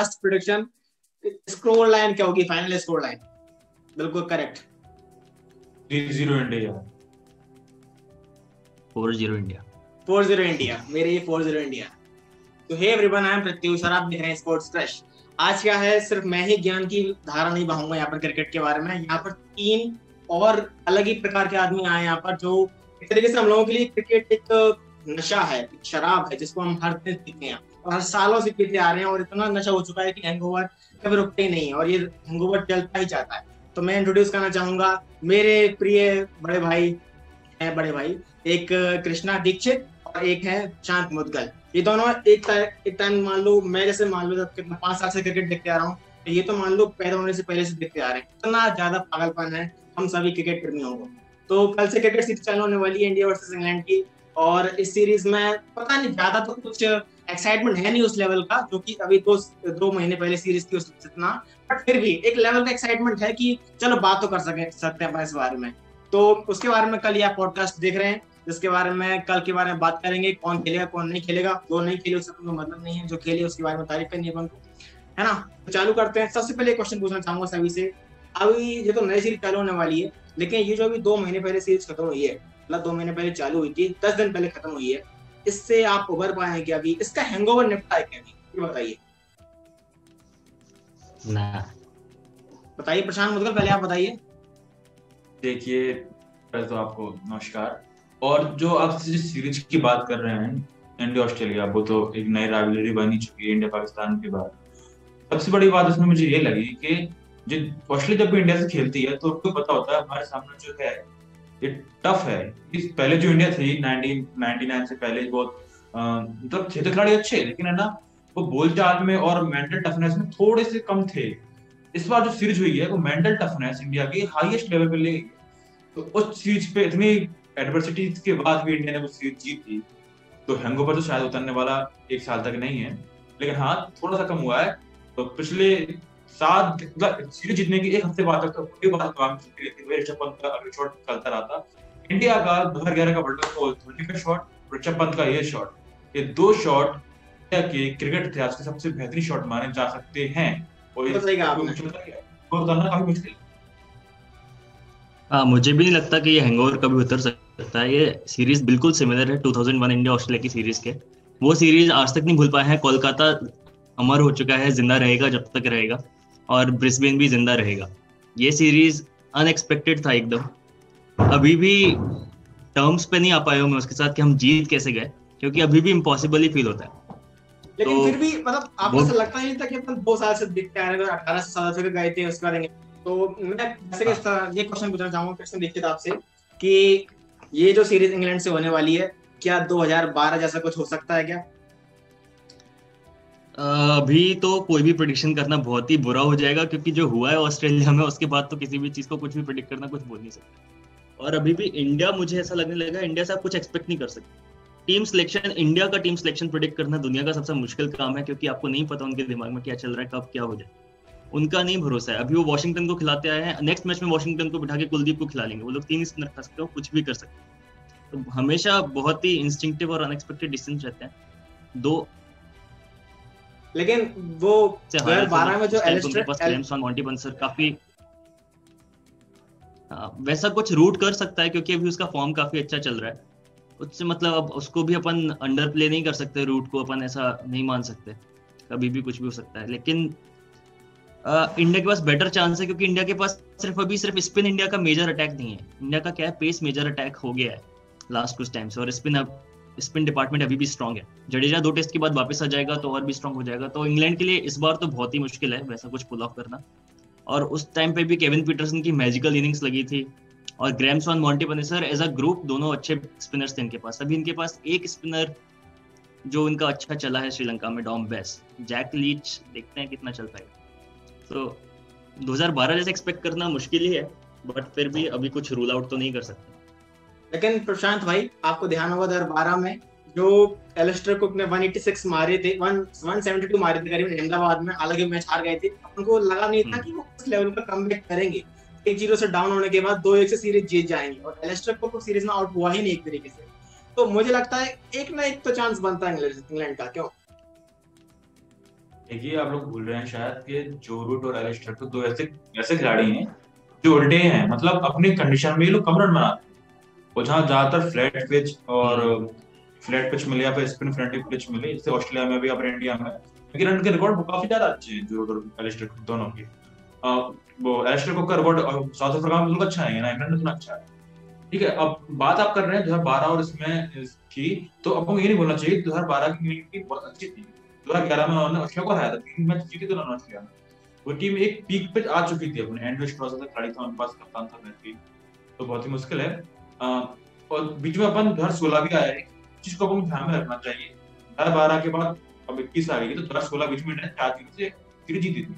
Last prediction score line क्या होगी final score line? बिल्कुल करेक्ट 3-0 इंडिया 4-0 इंडिया 4-0 इंडिया मेरे ये 4-0 इंडिया। तो hey everyone I am Pratyush और आप देख रहे हैं स्पोर्ट्स क्रश। आज क्या है सिर्फ मैं ही ज्ञान की धारा नहीं बहाऊंगा यहाँ पर क्रिकेट के बारे में। यहाँ पर तीन और अलग ही प्रकार के आदमी आए यहाँ पर जो एक तरीके से हम लोगों के लिए क्रिकेट एक नशा है, एक शराब है जिसको हम हर दिन पीते हैं और हर सालों से पीते आ रहे हैं और इतना नशा हो चुका है कि हैंगओवर कभी रुकते ही नहीं है और ये हैंगओवर चलता ही जाता है। तो मैं इंट्रोड्यूस करना चाहूंगा मेरे प्रिय बड़े भाई एक कृष्णा दीक्षित और एक है शांत मुदगल। ये दोनों एक टाइम मान लो मैं जैसे मान लो कितना 5 साल से क्रिकेट देखते आ रहा हूँ, ये तो मान लो पैदा होने से पहले से देखते आ रहे हैं। इतना ज्यादा पागलपन है हम सभी क्रिकेट प्रेमियों को। तो कल से क्रिकेट सीरीज चालू होने वाली है इंडिया वर्सेस इंग्लैंड की और इस सीरीज में पता नहीं ज्यादा तो कुछ एक्साइटमेंट है नहीं उस लेवल का जो कि अभी दो महीने पहले सीरीज की उससे इतना, बट फिर भी एक लेवल का एक्साइटमेंट है कि चलो बात तो कर सकते हैं इस बारे में। तो उसके बारे में कल ये पॉडकास्ट देख रहे हैं जिसके बारे में कल के बारे में बात करेंगे, कौन खेलेगा कौन नहीं खेलेगा, जो नहीं खेले उससे कोई मतलब नहीं है, जो खेले उसके बारे में तारीफ करनी है ना। तो चालू करते हैं। सबसे पहले क्वेश्चन पूछना चाहूंगा सभी से, अभी ये तो नई सीरीज चालू होने वाली है लेकिन ये जो अभी 2 महीने पहले सीरीज खत्म हुई है, मतलब 2 महीने पहले चालू हुई थी 10 दिन पहले खत्म हुई है, इससे आप उभर पाए हैं क्या? अभी इसका हैंगओवर निपटा है क्या? अभी बताइए ना, बताइए प्रशांत मुदगल, पहले आप बताइए। देखिए पहले तो आपको नमस्कार। और जो आप सीरीज की बात कर रहे हैं इंडिया ऑस्ट्रेलिया, वो तो एक नई राइवलरी बनी चुकी है इंडिया पाकिस्तान के बाद। सबसे बड़ी बात उसमें मुझे ये लगी कि जो ऑस्ट्रेलिया जब भी इंडिया से खेलती है तो उनको पता होता है हमारे सामने जो है ये टफ है। इस पहले जो इंडिया थी 1999 से पहले बहुत मतलब थे तो खिलाड़ी अच्छे लेकिन है ना वो बोलचाल में और मेंटल टफनेस में थोड़े से कम थे। इस बार जो सीरीज हुई है वो मेंटल टफनेस इंडिया की हाईएस्ट लेवल पे ले गई, तो उस सीरीज पे इतनी एडवर्सिटीज के बाद भी इंडिया ने वो सीरीज जीत ली। तो हैंगओवर तो शायद उतरने वाला एक साल तक नहीं है लेकिन हाँ थोड़ा सा कम हुआ है। तो पिछले 7 सीरीज जीतने की एक हफ्ते बाद ऋषभ पंत का अगले शॉट निकलता रहा था। इंडिया का 2011 का वर्ल्ड कप धोनी का शॉट, ऋषभ पंत का ये शॉट, ये 2 शॉट इंडिया के क्रिकेट इतिहास के सबसे बेहतरीन शॉट माने जा सकते हैं। मुझे भी नहीं लगता कि ये हैंगओवर कभी उतर सकता है। ये सीरीज बिल्कुल सिमिलर है 2001 इंडिया ऑस्ट्रेलिया की सीरीज के। वो सीरीज आज तक नहीं भूल पाए हैं। कोलकाता अमर हो चुका है, जिंदा रहेगा जब तक रहेगा और ब्रिस्बेन भी जिंदा रहेगा। ये सीरीज अनएक्सपेक्टेड था एकदम। अभी भी टर्म्स पे नहीं आ पाए हूं मैं उसके साथ कि हम जीत कैसे गए, क्योंकि अभी भी इम्पॉसिबल ही फील होता है। लेकिन तो फिर भी मतलब आपको ऐसा लगता नहीं था कि अपन 2 साल से दिखते आए हैं, 18 साल से गए थे उसके बाद। तो मैं जैसे ये क्वेश्चन पूछना चाहूंगा कृष्ण दीक्षित आपसे कि ये जो सीरीज इंग्लैंड से होने वाली है क्या 2012 जैसा कुछ हो सकता है क्या? अभी तो कोई भी प्रेडिक्शन करना बहुत ही बुरा हो जाएगा क्योंकि जो हुआ है ऑस्ट्रेलिया में उसके बाद तो किसी भी चीज को कुछ भी प्रेडिक्ट करना कुछ बोल नहीं सकता। और अभी भी इंडिया मुझे ऐसा लगने लगा इंडिया से आप कुछ एक्सपेक्ट नहीं कर सकते। टीम सिलेक्शन, इंडिया का टीम सिलेक्शन प्रेडिक्ट करना दुनिया का सबसे मुश्किल काम है क्योंकि आपको नहीं पता उनके दिमाग में क्या चल रहा है, कब क्या हो जाए, उनका नहीं भरोसा है। अभी वो वाशिंगटन को खिलाते आए हैं, नेक्स्ट मैच में वाशिंगटन को बिठा के कुलदीप को खिला लेंगे, वो लोग 3 स्पिन रख सकते हो, कुछ भी कर सकते हैं। तो हमेशा बहुत ही इंस्टिंक्टिव और अनएक्सपेक्टेड डिसीजन रहते हैं। 2012 में जो ग्रेम स्वान मॉन्टी पेनेसर काफी वैसा कुछ रूट कर सकता है क्योंकि अभी उसका फॉर्म काफी अच्छा चल रहा है। उससे मतलब अब उसको भी अपन अंडर प्ले नहीं कर सकते, रूट को अपन ऐसा नहीं मान सकते, कभी भी कुछ भी हो सकता है। लेकिन इंडिया के पास बेटर चांस है क्योंकि इंडिया के पास सिर्फ स्पिन इंडिया का मेजर अटैक नहीं है। इंडिया का क्या है, पेस मेजर अटैक हो गया है लास्ट कुछ टाइम से और स्पिन डिपार्टमेंट अभी भी स्ट्रांग है। जडेजा 2 टेस्ट के बाद वापस आ जाएगा तो और भी स्ट्रांग हो जाएगा। तो इंग्लैंड के लिए इस बार तो बहुत ही मुश्किल है वैसा कुछ पुल ऑफ करना। और उस टाइम पे भी केविन पीटरसन की मैजिकल इनिंग्स लगी थी और Graeme Swann, Monty Panesar as a group दोनों अच्छे स्पिनर्स थे इनके पास। अभी इनके पास एक स्पिनर जो इनका अच्छा चला है श्रीलंका में, डॉम बेस, जैक लीच, देखते हैं कितना चल पाएगा। तो 2012 जैसे एक्सपेक्ट करना मुश्किल ही है बट फिर भी अभी कुछ रूल आउट तो नहीं कर सकते। लेकिन प्रशांत भाई आपको ध्यान होगा 2012 में जो एलेस्टर कुक ने 186 मारे थे, 172 मारे थे करीबन अहमदाबाद में, हालांकि मैच हार गए थे। उनको लगा नहीं था कि वो उस लेवल पर कमबैक करेंगे, 1-0 से डाउन होने के बाद 2-1 से सीरीज जीत जाएंगे और एलेस्टर कुक सीरीज में आउट हुआ ही नहीं एक तरीके से। तो मुझे लगता है एक ना एक तो चांस बनता है इंग्लैंड का, क्यों देखिए आप लोग भूल रहे हैं शायद कि जो रूट और अलेस्टर कुक दो ऐसे खिलाड़ी हैं जो उल्टे हैं, मतलब अपने कंडीशन में ये लोग कम रन बनाते हैं और जहाँ ज्यादातर फ्लैट पिच और फ्लैट पिच मिले या फिर स्पिन फ्रेंडली पिच मिले, जैसे ऑस्ट्रेलिया में भी अपने इंडिया में, क्योंकि रन के रिकॉर्ड काफी ज्यादा अच्छे हैं जो रूट और अलेस्टर कुक दोनों के। वो अलेस्टर कुक का रिकॉर्ड साउथ अफ्रीका में अच्छा है, इंग्लैंड में इतना अच्छा है, ठीक है। अब बात आप कर रहे हैं 2012 और इसमें की, तो आपको ये नहीं बोलना चाहिए 2012 की टीम की बहुत अच्छी थी। 2011 में उन्होंने ऑस्ट्रेलिया को हराया था, 3 मैच जीते थे उन्होंने ऑस्ट्रेलिया में। वो टीम एक पीक पे आ चुकी थी, अपने एंड्रयू स्ट्रॉस का खिलाड़ी था उनके पास, कप्तान था मैच, तो बहुत ही मुश्किल है। और बीच में अपन 2016 भी आया है, चीज को अपन ध्यान में रखना चाहिए। 2012 के बाद अब 21 आ गई, तो 2016 बीच में सीरीज जीती थी,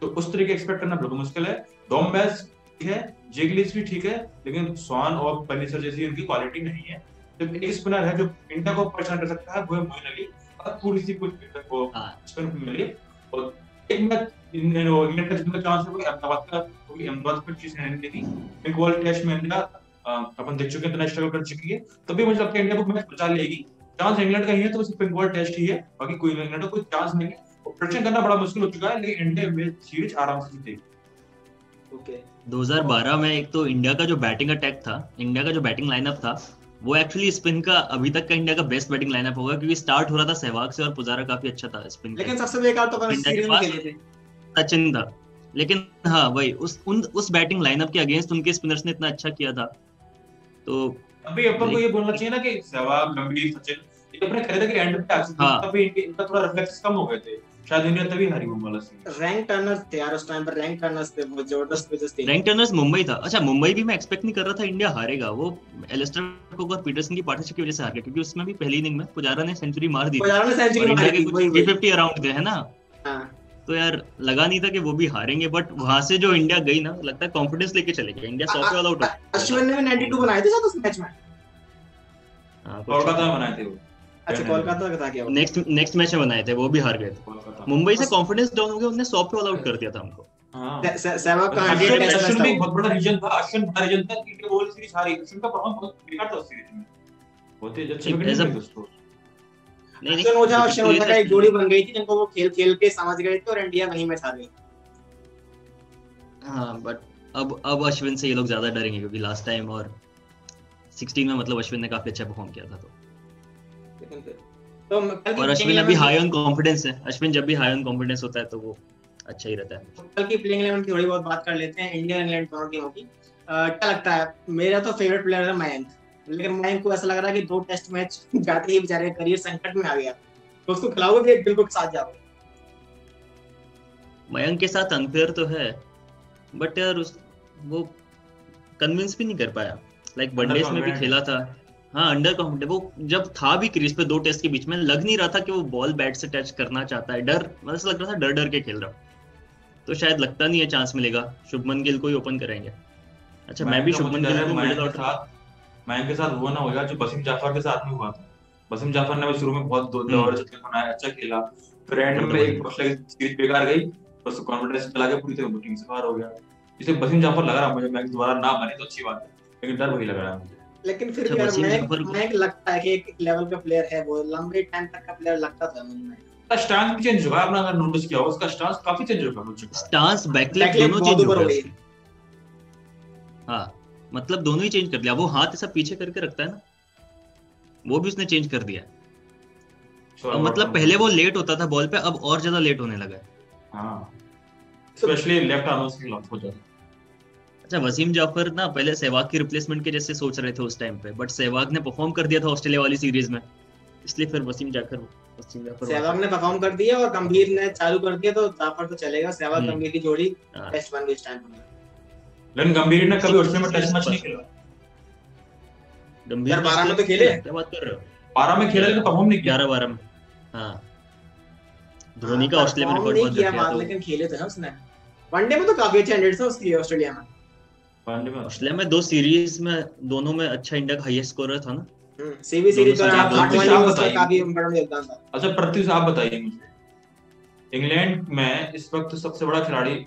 तो उस तरीके एक्सपेक्ट करना बिल्कुल मुश्किल है। डॉम बेस ठीक है, जैक लीच भी ठीक है, लेकिन स्वान और पनेसर जैसी उनकी क्वालिटी नहीं है। जब एक स्पिनर है जो इंडिया को परेशान कर सकता है वो है मोइन अली, और थोड़ी सी कुछ को स्पिन मिले। और एक मैच इंग्लैंड का जितना चांस है वो अहमदाबाद का, क्योंकि अहमदाबाद पर चीज नहीं देखी, एक बॉल टेस्ट में इंडिया अपन देख चुके हैं इतना स्ट्रगल कर चुकी है, तभी मुझे लगता है इंडिया को मैच बचा लेगी। चांस इंग्लैंड का ही है, तो सिर्फ बॉल टेस्ट ही है, बाकी कोई इंग्लैंड का कोई चांस नहीं है। प्रेडिक्शन करना बड़ा मुश्किल हो चुका है, लेकिन इंडिया में सीरीज आराम से जीतेगी। Okay. 2012 में एक तो इंडिया का जो बैटिंग अटैक था, इंडिया का जो बैटिंग लाइनअप था, वो एक्चुअली स्पिन का अभी तक का इंडिया का बेस्ट बैटिंग लाइनअप होगा, क्योंकि स्टार्ट हो रहा था सहवाग से और पुजारा काफी अच्छा था स्पिन, लेकिन सबसे बेकार तो इंडिया के लिए सचिन था। लेकिन हाँ भाई उस बैटिंग लाइनअप के अगेंस्ट उनके स्पिनर्स ने इतना अच्छा किया था, तो अभी अपन को ये बोलना चाहिए ना कि सहवाग, गंभीर, सचिन ये अपने करियर के एंड पे आ चुके हैं, तभी इनका थोड़ा रिफ्लेक्स कम हो गए थे शायद, इंडिया तभी हारी वो वाला सीरीज। रैंक टर्नर्स थे यार उस टाइम पर, रैंक टर्नर्स थे वो जबरदस्त पिचेस थे। रैंक टर्नर्स मुंबई था, अच्छा मुंबई भी मैं एक्सपेक्ट नहीं कर रहा था इंडिया हारेगा, वो एलेस्टर कुक और पीटरसन की पार्टनरशिप की वजह से हार गया, क्योंकि उसमें भी पहली इनिंग में पुजारा ने सेंचुरी मार दी, पुजारा ने सेंचुरी मार दी, 350 अराउंड थे है ना, तो यार लगा नहीं था कि वो भी हारेंगे, बट वहां से जो इंडिया गई ना, लगता है कॉन्फिडेंस लेके चले गए इंडिया, 100 ऑल आउट। अश्विन ने 92 बनाए थे शायद उस मैच में, हां कोलकाता में बनाए थे वो, अच्छा कोलकाता का था क्या, नेक्स्ट मैच में बनाए थे, वो भी हार गए थे। मुंबई से कॉन्फिडेंस डाउन हो गया, उन्होंने 100 पे ऑल आउट कर दिया था हमको। हां सहवाग का अश्विन भी बहुत बड़ा रीजन था, अश्विन का रीजन था कि वो सीरीज हारी, अश्विन का परफॉर्मेंस बहुत बेकार था उस सीरीज में, बहुत ही अच्छे विकेट नहीं दोस्तों, नहीं नहीं हो जाओ अश्विन का एक जोड़ी बन गई थी जिनको वो खेल खेल के समझ गए थे और इंडिया वहीं में हार गई। हां बट अब अश्विन से ये लोग ज्यादा डरेंगे, क्योंकि लास्ट टाइम और 16 में मतलब अश्विन ने काफी अच्छा परफॉर्म किया था, तो और अश्विन अभी हाई ऑन कॉन्फिडेंस है, अश्विन जब भी हाई ऑन कॉन्फिडेंस होता है तो वो अच्छा ही रहता है। कल की प्लेइंग 11 की थोड़ी बहुत बात कर लेते हैं, इंडिया इंग्लैंड दोनों टीमों की। क्या लगता है, मेरा तो फेवरेट प्लेयर है मयंक, लेकिन मयंक को ऐसा लग रहा है कि 2 टेस्ट मैच जाते ही बेचारे करियर संकट में आ गया, तो उसको खिलाओगे भी बिल्कुल साथ जाओगे? मयंक के साथ अनफेयर तो है, बट यार वो कन्विंस भी नहीं कर पाया, लाइक वनडेज में भी खेला था, हाँ अंडर कॉन्फिडेंट वो जब था भी क्रीज पे 2 टेस्ट के बीच में, लग नहीं रहा था कि वो बॉल बैट से टच करना चाहता है, डर मतलब लग रहा था, डर के खेल रहा, तो शायद लगता नहीं है चांस मिलेगा, शुभमन गिल को ही ओपन करेंगे। अच्छा मैं भी शुभमन गिल को मिडिल ऑर्डर साथ मयंक के साथ वो ना हो गया जो वसीम जाफर के साथ में हुआ था। वसीम जाफर ने शुरू में बहुत 2 ओवर छक्के बनाया, अच्छा खेला, फिर एंड में एक बॉल लगी, सीरीज बेकार गई, बस कॉन्फिडेंस चला गया, पूरी तरह टीम से बाहर हो गया। इससे वसीम जाफर लग रहा मुझे मैच दोबारा ना बने तो अच्छी बात है, लेकिन डर वही लग रहा है। लेकिन फिर भी मयंक लगता है कि एक लेवल का प्लेयर है, वो लंबे टाइम तक का प्लेयर लगता था मुझे। उसका स्टांस भी चेंज हुआ, आपने अगर नोटिस किया हो उसका स्टांस काफी चेंज हो गया, स्टांस बैकलेग दोनों चेंज हो गए, हां मतलब दोनों ही चेंज कर दिया, वो हाथ ऐसा पीछे करके रखता है ना, वो भी उसने चेंज कर दिया, मतलब पहले वो लेट होता था बॉल पे, अब और ज्यादा लेट होने लगा है, हां स्पेशली लेफ्ट आर्म से लॉक हो जाता है। अच्छा वसीम जाफर ना पहले सहवाग की रिप्लेसमेंट के जैसे सोच रहे थे उस टाइम पे, बट सहवाग ने परफॉर्म कर दिया था ऑस्ट्रेलिया वाली सीरीज में, इसलिए फिर वसीम जाफर सहवाग ने परफॉर्म कर दिया और गंभीर ने चालू कर दिया, तो जाफर तो चलेगा, सहवाग गंभीर की जोड़ी टेस्ट वन के टाइम पर। लेकिन गंभीर ने कभी ऑस्ट्रेलिया में टेस्ट मैच नहीं खेला, गंभीर 12 में तो खेले, क्या बात कर रहे हो, 12 में खेला लेकिन परफॉर्म नहीं किया, 11-12 में, हां धोनी का ऑस्ट्रेलिया में रिकॉर्ड बहुत अच्छा था, लेकिन खेले तो है उसने वनडे में, तो काफी अच्छे 100 उसकी ऑस्ट्रेलिया में, ऑस्ट्रेलिया में 2 सीरीज में दोनों में अच्छा इंडिया का हाईएस्ट स्कोरर था ना, सेवी सीरीज का काफी बड़ा योगदान था। अच्छा प्रत्युष आप बताइए मुझे, इंग्लैंड में इस वक्त सबसे बड़ा खिलाड़ी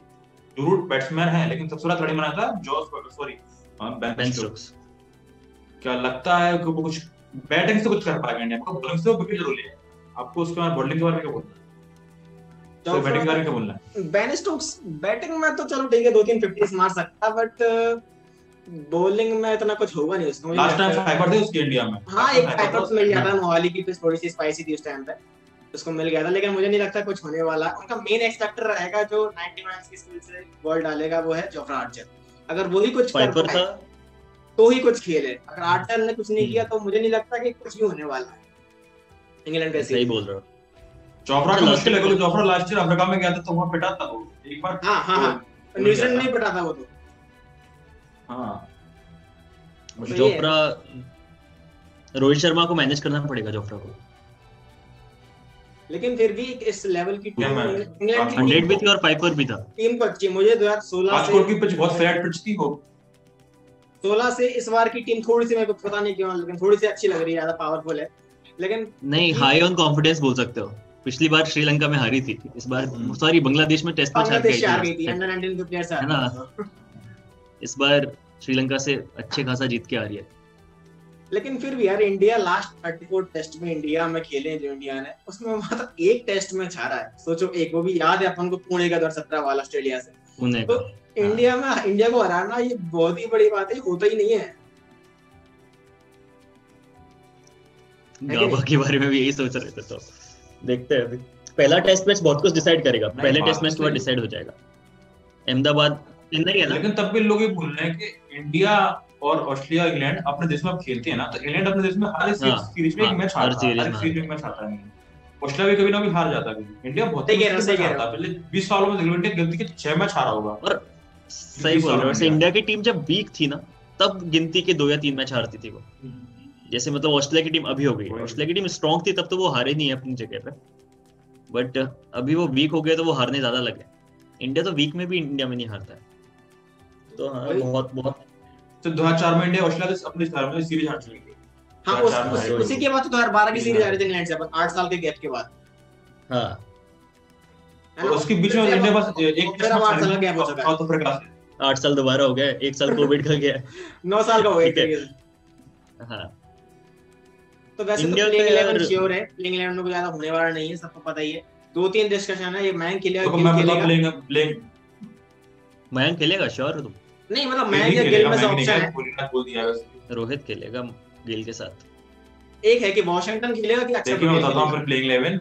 रूट बैट्समैन है, लेकिन सबसे बड़ा खिलाड़ी बना था बेन स्टोक्स, क्या लगता है कि वो कुछ बैटिंग से कुछ कर पाएगा इंडिया, आपको बॉलिंग से वो विकेट जरूर ले, आपको उसके बाद बॉलिंग के बारे में क्या बोलना है? तो बैटिंग बारे में क्या बोलना है? बेन स्टोक्स बैटिंग में तो चलो ठीक है, 2-3 50s मार सकता, बट बॉलिंग में इतना कुछ होगा नहीं उसको। लास्ट टाइम फाइबर थे उसके इंडिया में। हां, एक फाइबर उसमें मिल गया था, मोहाली की पिच थोड़ी सी स्पाइसी थी उस टाइम पे, उसको मिल गया था, लेकिन मुझे नहीं लगता कुछ होने वाला। उनका मेन एक्सपेक्टर रहेगा जो 90 रन्स की स्पीड से बॉल डालेगा, वो है जोफ्रा आर्चर। अगर वो ही कुछ करता है तो ही कुछ खेल है, अगर आर्चर ने कुछ नहीं किया तो मुझे नहीं लगता कि कुछ भी होने वाला है इंग्लैंड के। सही बोल रहे हो, जोफ्रा का मुश्किल है, क्योंकि जोफ्रा लास्ट ईयर अफ्रीका में गया था तो वो पिटा था वो एक बार। हां, न्यूजीलैंड में ही पिटा था वो तो। हां, जोफ्रा रोहित शर्मा को मैनेज करना पड़ेगा जोफ्रा को, लेकिन फिर भी इस लेवल की टीम, इंग्लैंड की 100 भी थी और पाइपर भी था, टीम को अच्छी। मुझे 2016 से की पिच बहुत फ्लैट पिच थी वो, 16 से इस बार की टीम थोड़ी सी, मेरे को पता नहीं क्यों, लेकिन थोड़ी सी अच्छी लग रही है, ज्यादा पावरफुल है, लेकिन नहीं हाई ऑन कॉन्फिडेंस बोल सकते हो। पिछली बार श्रीलंका में हारी थी, इस बार सॉरी बांग्लादेश में टेस्ट मैच हार गई थी, अंडर 19 के प्लेयर्स है ना, इस बार श्रीलंका से अच्छे खासा जीत के आ रही है। लेकिन फिर भी यार, इंडिया लास्ट 34 टेस्ट में इंडिया में खेले जो इंडिया ने, उसमें मतलब एक टेस्ट में हारा है, सोचो एक, वो भी याद है अपन को पुणे का 2017 वाला ऑस्ट्रेलिया से। तो इंडिया में इंडिया को हराना ये बहुत ही बड़ी बात है, होता ही नहीं है। गाबा के बारे में भी यही सोच रहे थे, तो देखते हैं अभी पहला टेस्ट मैच बहुत कुछ डिसाइड करेगा। पहले टेस्ट मैच तो डिसाइड हो जाएगा, अहमदाबाद चेन्नई है ना। लेकिन तब भी लोग ये भूल रहे हैं कि इंडिया और ऑस्ट्रेलिया इंग्लैंड अपने देश में खेलते हैं ना, तो इंग्लैंड अपने देश में हर सीरीज में एक मैच हारता है, हर सीरीज में एक मैच हारता है। ऑस्ट्रेलिया भी कभी ना कभी हार जाता है, इंडिया बहुत हारता है। पहले 20 सालों में इंग्लैंड ने गिनती के 6 मैच हारा होगा। और सही बोल रहे हो, इंडिया की टीम जब वीक थी ना, तब गिनती के 2 या 3 मैच हारती थी वो, जैसे मतलब ऑस्ट्रेलिया की टीम अभी हो गई। ऑस्ट्रेलिया की टीम स्ट्रॉन्ग थी तब, तो वो हारे नहीं है अपनी जगह पे, बट अभी वो वीक हो गए तो वो हारने ज्यादा लगे। इंडिया तो वीक में भी इंडिया में नहीं हारता है, तो हाँ बहुत बहुत। तो 2004 में इंडिया ऑस्ट्रेलिया से अपने घर में सीरीज हार चुकी थी। हाँ, उसी के बाद तो 2012 की सीरीज हारी थी इंग्लैंड से, 8 साल के गैप के बाद। हाँ, और उसके बीच में इंडिया बस एक टेस्ट मैच हार गया, हो सकता है साउथ अफ्रीका से 8 साल दोबारा हो गया, 1 साल कोविड का गया, 9 साल का हो गया। हां, तो वैसे तो प्लेइंग 11 श्योर है, प्लेइंग 11 में कोई ज्यादा होने वाला नहीं है, सबको पता ही है। 2-3 डिस्कशन है, ये मयंक खेलेगा, गिल खेलेगा, मयंक खेलेगा श्योर हो तुम? नहीं मतलब मयंक या गिल में से ऑप्शन है, पूरी बात बोल दिया। वैसे रोहित खेलेगा गिल के साथ, एक है कि वॉशिंगटन खेलेगा कि अच्छा। देखिए मैं बताता हूं, पर प्लेइंग 11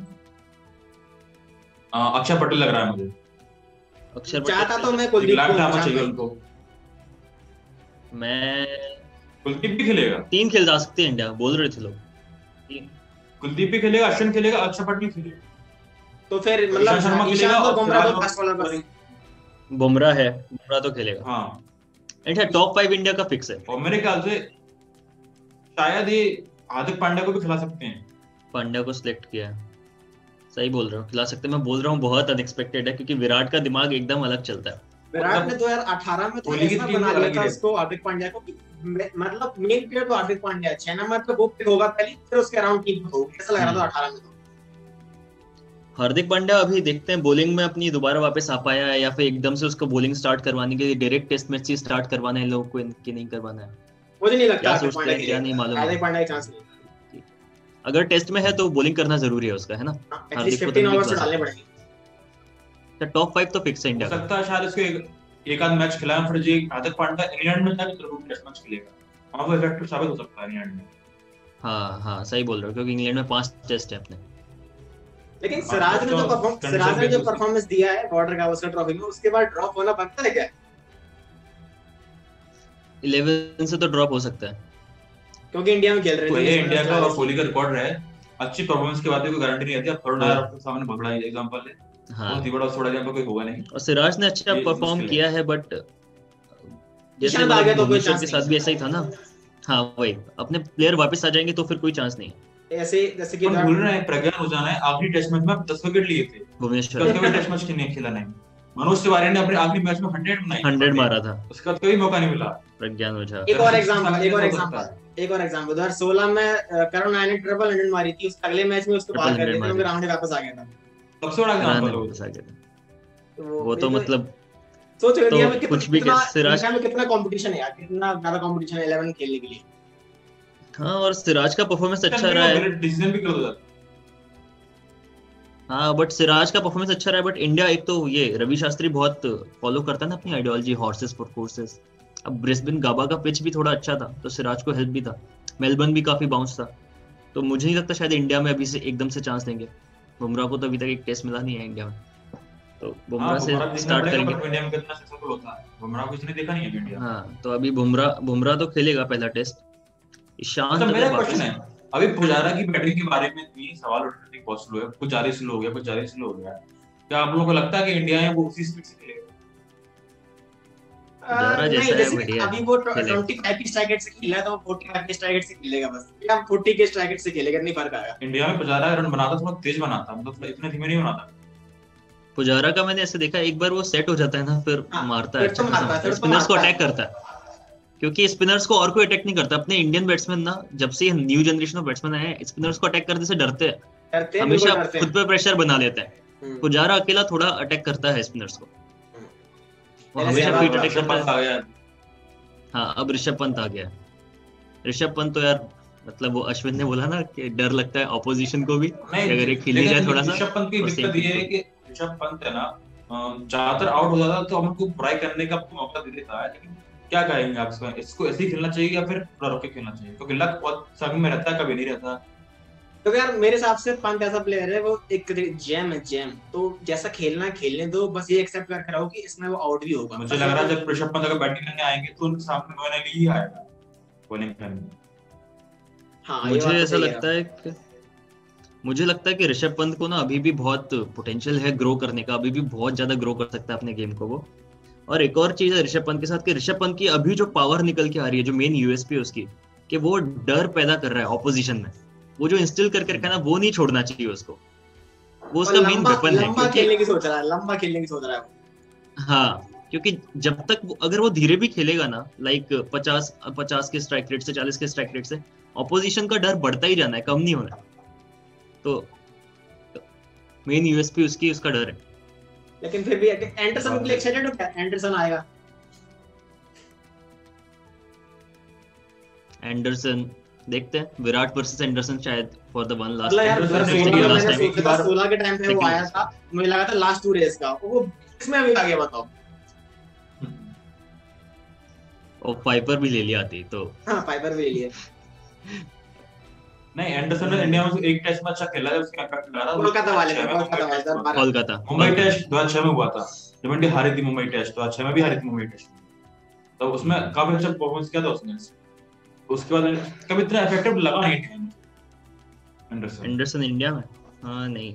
अक्षर पटेल लग रहा है मुझे, अक्षर पटेल चाहता तो मैं कुलदीप को लाना चाहिए उनको, मैं कुलदीप भी खेलेगा। 3 खेल जा सकते हैं इंडिया, बोल रहे थे लोग, कुलदीप भी खेलेगा, अश्विन खेलेगा, अक्षर पटेल खेलेगा, तो फिर मतलब शर्मा खेलेगा और बुमराह तो फास्ट बॉलर है, बुमराह तो खेलेगा। हाँ, अच्छा टॉप 5 इंडिया का फिक्स है। और मेरे ख्याल से शायद ये हार्दिक पांड्या को भी खिला सकते हैं, पांड्या को सिलेक्ट किया है। सही बोल रहा हूँ, खिला सकते हैं, मैं बोल रहा हूँ बहुत अनएक्सपेक्टेड है, क्योंकि विराट का दिमाग एकदम अलग चलता है। विराट ने 2018 में तो ऐसा बना लिया था इसको, हार्दिक पांड्या को, मतलब मेन प्लेयर तो हार्दिक पांड्या है, चेन्नई में तो वो पिक होगा पहले, फिर उसके अराउंड टीम होगी, ऐसा लग रहा था 18 में। तो हार्दिक पांड्या अभी देखते हैं बॉलिंग में अपनी दोबारा वापस आ पाया है, या फिर एकदम से उसको बॉलिंग स्टार्ट करवाने के लिए डायरेक्ट टेस्ट मैच से स्टार्ट करवाना है लोगों को, इनके नहीं करवाना है, मुझे नहीं लगता हार्दिक पांड्या के लिए, नहीं मालूम हार्दिक पांड्या का चांस नहीं। अगर टेस्ट में है तो बॉलिंग करना जरूरी है उसका, है ना, हार्दिक को 15 ओवर डालने पड़ेंगे। टॉप 5 तो फिक्स है इंडिया, सकता है शायद इसको एक आध मैच खिलाएं, फिर जी हार्दिक पांड्या इंग्लैंड में जाकर टेस्ट मैच खेलेगा, वो इफेक्टिव साबित हो सकता है इंग्लैंड में। हां हां, सही बोल रहे हो, क्योंकि इंग्लैंड में 5 टेस्ट है अपने। लेकिन सिराज ने जो परफॉर्मेंस दिया है बॉर्डर गावस्कर ट्रॉफी में, उसके बाद ड्रॉप होना बनता है क्या? 11 से तो ड्रॉप हो सकता है, क्योंकि इंडिया में खेल रहे हैं, इंडिया का और कोहली का रिकॉर्ड रहा है, अच्छी परफॉर्मेंस के बाद कोई गारंटी नहीं आती। अब थर्ड डायर आपके सामने भगड़ा है, एग्जांपल है। हाँ, कोई होगा नहीं, और सिराज ने अच्छा परफॉर्म किया है, बट जैसे तो कोई चांस के साथ भी ऐसा ही था ना। हाँ वही, अपने प्लेयर वापस आ जाएंगे तो फिर कोई चांस नहीं। ऐसे जैसे कि भूल रहे हैं, प्रज्ञान ओझा ने आखिरी टेस्ट मैच में 10 विकेट लिए थे, भुवनेश्वर के टेस्ट मैच के नहीं खेला, नहीं मनोज तिवारी ने अपने आखिरी मैच में 100 मारा था, उसका कोई मौका नहीं मिला प्रज्ञान ओझा। एक और एग्जांपल 2016 में करुण नायर ने ट्रिपल 100 मारी थी, उसके अगले मैच में उसको बाहर कर दिया, फिर राहुल वापस आ गया था, सबसे बड़ा एग्जांपल वो तो मतलब सोचो इंडिया में कुछ भी सिराज में कितना कंपटीशन है यार, कितना ज्यादा कंपटीशन है 11 खेलने के लिए। हाँ, और सिराज का परफॉर्मेंस अच्छा रहा है, डिसीजन भी कर दो हाँ बट सिराज का परफॉर्मेंस अच्छा रहा है, बट इंडिया एक तो ये रवि शास्त्री बहुत फॉलो करता है ना अपनी आइडियोलॉजी हॉर्सेस फॉर कोर्सेस। अब ब्रिस्बेन गाबा का पिच भी थोड़ा अच्छा था तो सिराज को हेल्प भी था, मेलबर्न भी काफी बाउंस था, तो मुझे नहीं लगता शायद इंडिया में अभी से एकदम से चांस देंगे। बुमराह को तो अभी तक एक टेस्ट मिला नहीं है इंडिया में, तो बुमराह से स्टार्ट करेंगे। तो अभी बुमराह तो खेलेगा पहला टेस्ट। ईशान मेरा क्वेश्चन है अभी पुजारा की बैटिंग के बारे में भी सवाल उठाने पॉसिबल है, कुछ ज्यादा स्लो हो गया, कुछ ज्यादा स्लो हो गया। क्या आप लोगों को लगता है कि इंडिया है वो उसी स्पीड से खेलेगा? नहीं, जैसे अभी वो 25 की स्ट्राइक से खेला था, वो 45 की स्ट्राइक से खेलेगा बस, या 40 की स्ट्राइक से खेलेगा, नहीं फर्क आएगा। इंडिया में पुजारा रन बनाता थोड़ा तेज बनाता, मतलब इतना धीमे नहीं बनाता पुजारा का। मैंने ऐसे देखा एक बार वो सेट हो जाता है ना फिर मारता है, स्पिनर्स को अटैक करता है, क्योंकि स्पिनर्स को और कोई अटैक नहीं करता। अपने इंडियन बैट्समैन ना जब से न्यू जनरेशन ऑफ बैट्समैन आए हैं स्पिनर्स को अटैक करने से डरते हैं, हमेशा खुद पे प्रेशर बना लेते हैं। पुजारा अकेला थोड़ा अटैक करता है स्पिनर्स को, वो हमेशा फीट अटैक करता है। हाँ अब ऋषभ पंत आ गया, ऋषभ पंत तो यार मतलब वो अश्विन ने बोला ना कि डर लगता है ऑपोजिशन को भी अगर एक खेली जाए थोड़ा सा। ऋषभ पंत की दिक्कत ये है कि ऋषभ पंत है ना ज्यादातर आउट हो जाता तो हमको बुराई करने का मौका दे देता है, लेकिन क्या कहेंगे आप इसको ऐसे ही खेलना चाहिए या फिर रोक के खेलना चाहिए? क्योंकि लक बहुत समय में रहता है, कभी नहीं रहता। तो यार मेरे हिसाब से पंत ऐसा प्लेयर है, वो एक जैम है, जैम तो जैसा खेलना खेलने दो, बस ये एक्सेप्ट कर रहा हो कि इसमें वो आउट भी होगा। मुझे लग रहा है जब ऋषभ पंत अगर बैटिंग करने आएंगे तो उनके सामने वो नहीं ही आएगा बॉलिंग करने। हां मुझे ऐसा लगता है, मुझे लगता है कि ऋषभ पंत को ना अभी भी बहुत पोटेंशियल है ग्रो करने का, अभी भी बहुत ज्यादा ग्रो कर सकता है अपने गेम को वो। और एक और चीज है ऋषभ पंत के साथ कि ऋषभ पंत की अभी जो पावर निकल के आ रही है, जो मेन यूएसपी है उसकी, कि वो डर पैदा कर रहा है ऑपोजिशन में, वो जो इंस्टिल करके रखा है ना, वो नहीं छोड़ना चाहिए उसको, वो उसका मेन वेपन है। लंबा खेलने की सोच रहा है, लंबा खेलने की सोच रहा है वो। हाँ क्योंकि जब तक अगर वो धीरे भी खेलेगा ना, लाइक 50 के स्ट्राइक रेट से, 40 के स्ट्राइक रेट से, ऑपोजिशन का डर बढ़ता ही जाना है, कम नहीं होना। तो मेन यूएसपी उसकी उसका डर है, लेकिन फिर भी एंडरसन के लिए एक्साइटेड हो क्या? एंडरसन आएगा, एंडरसन देखते हैं। विराट वर्सेस एंडरसन शायद for the one last time. एक बार 16 के टाइम पे वो आया था, मुझे लगा था लास्ट 2 रेस का, वो इसमें अभी आ गया बताओ। और फाइपर भी ले लिया आती तो। हां फाइपर भी ले लिया। नहीं एंडरसन ने इंडिया में एक टेस्ट में अच्छा खेला जब उसका कट लगा था कोलकाता वाले में, कोलकाता मुंबई टेस्ट 2006 में हुआ था जब इंडिया हारी थी मुंबई टेस्ट, तो 2006 में भी हारी थी मुंबई टेस्ट, तो उसमें काफी अच्छा परफॉर्मेंस किया था उसने। उसके बाद कभी इतना इफेक्टिव लगा नहीं एंडरसन इंडिया में। हां नहीं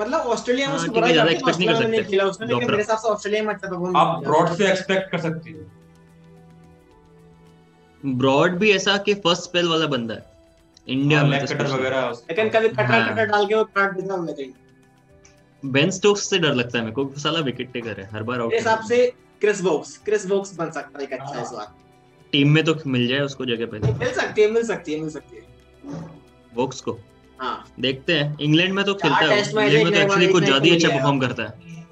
मतलब ऑस्ट्रेलिया में उसको ज्यादा एक्सपेक्ट नहीं कर सकते खेला उसने, लेकिन मेरे हिसाब से ऑस्ट्रेलिया में अच्छा परफॉर्मेंस आप ब्रॉड से एक्सपेक्ट कर सकते हो। ब्रॉड भी ऐसा कि फर्स्ट स्पेल वाला बंदा है इंडिया में, लेग कटर वगैरह, लेकिन कभी कटर डाल के वो काट देता है मुझे। बेन स्टोक्स से डर लगता है मेरे को, साला विकेट टेकर है, हर बार आउट। हिसाब से क्रिस बॉक्स बन सकता है एक अच्छा इस बार टीम में, तो मिल जाए उसको जगह पहले, मिल सकती है बॉक्स को। हां देखते हैं, इंग्लैंड में तो खेलता है, इंग्लैंड में एक्चुअली कुछ ज्यादा ही अच्छा परफॉर्म करता है।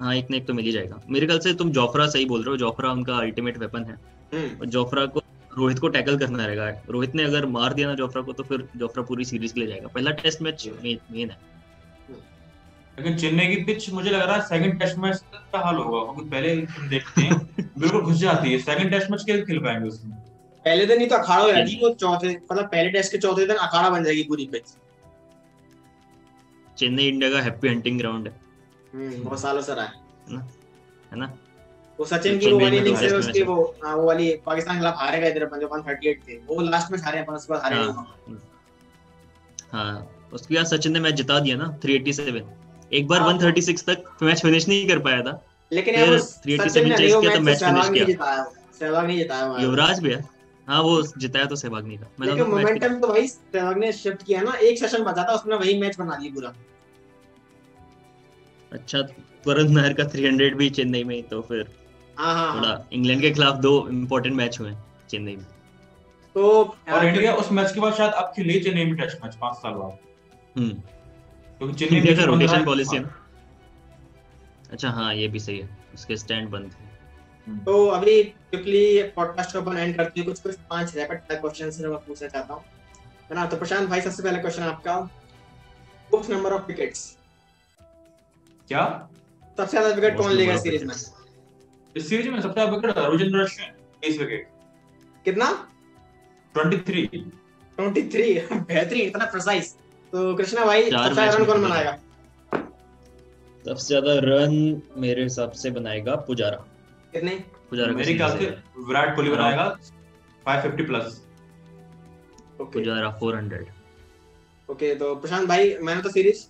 हां एक ने एक तो मिल ही जाएगा मेरे ख्याल से। तुम जोफ्रा सही बोल रहे हो, जोफ्रा उनका अल्टीमेट वेपन है, और जोफ्रा को रोहित को टैकल करना रहेगा। रोहित ने अगर मार दिया ना जोफ्रा को, तो फिर जोफ्रा पूरी सीरीज के लिए जाएगा। पहला टेस्ट मैच मेन है, लेकिन चेन्नई की पिच मुझे लग रहा है सेकंड टेस्ट मैच का हाल होगा, क्योंकि पहले हम देखते हैं बिल्कुल घुस जाती है। सेकंड टेस्ट मैच कैसे खेल पाएंगे उसमें? पहले दिन ही तो अखाड़ा हो जाएगी वो, चौथे मतलब पहले टेस्ट के चौथे दिन अखाड़ा बन जाएगी पूरी पिच। चेन्नई इंडिया का हैप्पी हंटिंग ग्राउंड है, बहुत सालों से रहा है ना। वो सचिन की वो वाली इनिंग से उसकी वो वाली पाकिस्तान के खिलाफ हारे गए थे 55-38 थे, वो लास्ट में हारे हैं, पर उसके बाद हारे नहीं। हां उसके बाद सचिन ने मैच जिता दिया ना 387, एक बार 136 तक मैच फिनिश नहीं कर पाया था, लेकिन यार 387 चेस किया तो मैच फिनिश किया। सहवाग नहीं जिताया, युवराज भी है। हां वो जिताया तो सहवाग नहीं था, मतलब मोमेंटम तो भाई सहवाग ने शिफ्ट किया ना, एक सेशन बचा था उसने वही मैच बना दिया पूरा। अच्छा वरुण नायर का 300 भी चेन्नई में, तो फिर थोड़ा इंग्लैंड के खिलाफ दो इंपॉर्टेंट मैच हुए चेन्नई में, तो और इंडिया उस मैच के बाद शायद अब खेले चेन्नई में टेस्ट मैच 5 साल बाद। क्योंकि चेन्नई में रोटेशन पॉलिसी है। अच्छा हां ये भी सही है, उसके स्टैंड बंद थे। तो अभी क्विकली पॉडकास्ट को अपन एंड करते हैं, कुछ 5 रैपिड फायर क्वेश्चंस मैं पूछना चाहता हूं, है ना। तो प्रशांत भाई सबसे पहला क्वेश्चन आपका, वो स्टोक्स नंबर ऑफ विकेट्स। क्या सबसे ज्यादा विकेट कौन लेगा सीरीज में? इस सीरीज में सबसे ज्यादा विकेट रविचंद्रन अश्विन 20 विकेट। कितना? 23। 23 बेहतरीन, इतना प्रिसाइज। तो कृष्णा भाई सबसे रन कौन बनाएगा? सबसे ज्यादा रन मेरे हिसाब से बनाएगा पुजारा। कितने? पुजारा मेरे ख्याल से विराट कोहली बनाएगा 550 प्लस। ओके पुजारा 400। ओके तो प्रशांत भाई मैंने तो सीरीज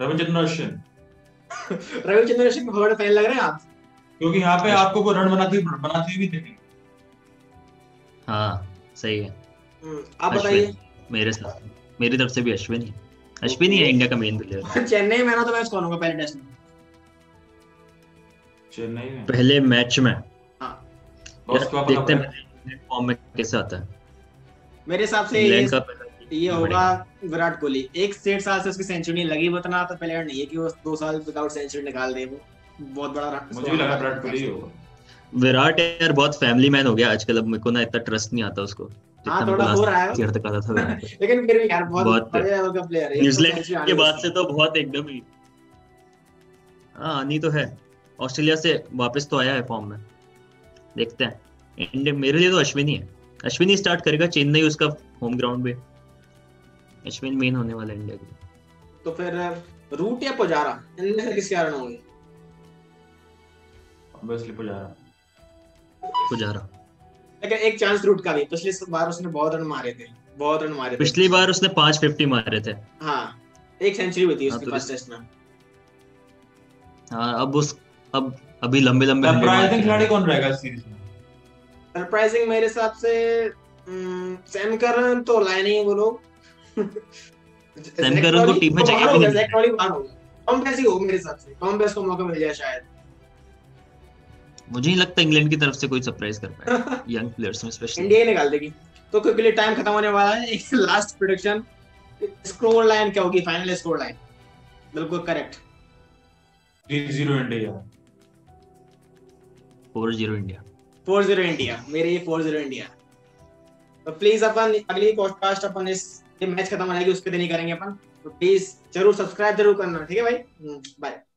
रविचंद्रन अश्विन को बड़ा फैन लग रहे हैं आप, क्योंकि यहाँ पे आपको वो रन बनाती भी देखेंगे। हाँ सही है, आप बताइए। मेरी तरफ से भी अश्विन ही है इंडिया का मेन प्लेयर। चेन्नई में ना तो मैच कौन होगा पहले टेस्ट में? चेन्नई में पहले मैच में देखते हैं फॉर्म में कैसे आता है। मेरे हिसाब से ये होगा विराट कोहली। 1-1.5 साल से उसकी सेंचुरी लगी, बताना तो पहले नहीं है कि वो 2 साल विदाउट सेंचुरी निकाल दे। वो बहुत बड़ा मुझे भी लगा विराट कोहली होगा। विराट यार बहुत फैमिली मैन हो गया आजकल, अब मेरे को ना इतना ट्रस्ट नहीं आता उसको। हाँ थोड़ा हो रहा है लेकिन फिर भी यार बहुत बढ़िया लेवल का प्लेयर है। न्यूजीलैंड के बाद से तो बहुत एकदम ही हां नहीं तो है। ऑस्ट्रेलिया से वापस तो आया है फॉर्म में, देखते हैं। इंडिया मेरे लिए तो अश्विन ही स्टार्ट करेगा। चेन्नई उसका होम ग्राउंड पे, अश्विन मेन होने वाला है इंडिया के। तो फिर रूट या पुजारा इनमें से किस कारण होंगे? ऑब्वियसली पुजारा। लेकिन एक चांस रूट का भी, पिछली बार उसने बहुत रन मारे थे। पिछली बार उसने 550 मारे थे। हाँ, एक सेंचुरी हुई थी उसके फर्स्ट टेस्ट में। हाँ, अब अभी लंबे सरप्राइजिंग खिलाड़ी कौन रहेगा सीरीज में? सरप्राइजिंग मेरे हिसाब से सैम करन तो लाए नहीं वो लोग। सैम करन को टीम में जगह भी नहीं। एग्जैक्टली बाहर होगा। टॉम बेस ही होगा मेरे हिसाब से। टॉम बेस को मौका मिल जाए शायद। मुझे नहीं लगता इंग्लैंड की तरफ से कोई सरप्राइज कर पाएगा यंग प्लेयर्स में, स्पेशली इंडिया निकाल देगी। तो क्योंकि लिए टाइम खत्म होने वाला है, एक लास्ट प्रेडिक्शन स्कोर लाइन क्या होगी? फाइनल स्कोर लाइन बिल्कुल करेक्ट 3-0 इंडिया, 4-0 इंडिया। 4-0 इंडिया मेरे ये 4-0 इंडिया। तो प्लीज अपन अगली पॉडकास्ट अपन इस मैच खत्म होने के उसके दिन ही करेंगे अपन। तो प्लीज जरूर सब्सक्राइब जरूर करना, ठीक है भाई। बाय।